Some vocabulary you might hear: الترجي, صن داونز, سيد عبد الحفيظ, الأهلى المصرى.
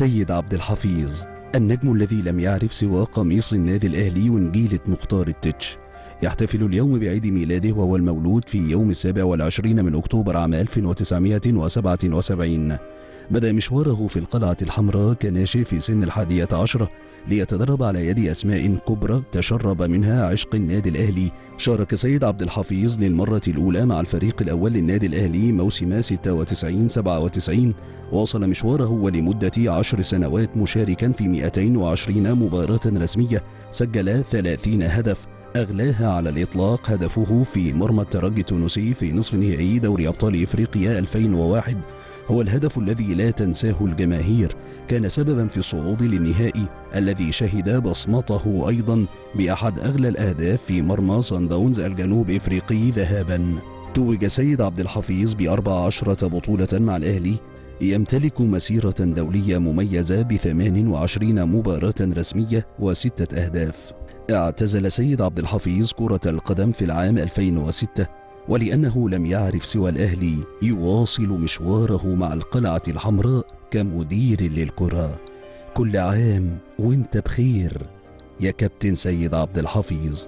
سيد عبد الحفيظ، النجم الذي لم يعرف سوى قميص النادي الأهلي ونجيلة مختار التتش، يحتفل اليوم بعيد ميلاده وهو المولود في يوم 27 من أكتوبر عام 1977. بدأ مشواره في القلعة الحمراء كناشئ في سن 11 ليتدرب على يد أسماء كبرى تشرب منها عشق النادي الأهلي. شارك سيد عبد الحفيظ للمرة الأولى مع الفريق الأول للنادي الأهلي موسم 96-97. واصل مشواره لمدة 10 سنوات مشاركا في 220 مباراة رسمية، سجل 30 هدف أغلاها على الإطلاق هدفه في مرمى الترجي التونسي في نصف نهائي دوري أبطال إفريقيا 2001، هو الهدف الذي لا تنساه الجماهير، كان سببا في الصعود للنهائي الذي شهد بصمته أيضا بأحد أغلى الأهداف في مرمى صن داونز الجنوب إفريقي ذهابا. توج سيد عبد الحفيظ ب14 بطولة مع الأهلي، يمتلك مسيرة دولية مميزة ب28 مباراة رسمية و6 أهداف. اعتزل سيد عبد الحفيظ كرة القدم في العام 2006، ولأنه لم يعرف سوى الأهلي يواصل مشواره مع القلعة الحمراء كمدير للكرة. كل عام وانت بخير يا كابتن سيد عبد الحفيظ.